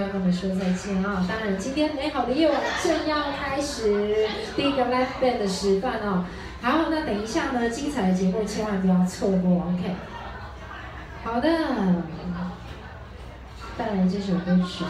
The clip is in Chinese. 要跟我们说再见啊！当然，今天美好的夜晚正要开始，第一个 left band 的示范哦。好，那等一下呢，精彩的节目千万不要错过 ，OK？ 好的，带来这首歌曲。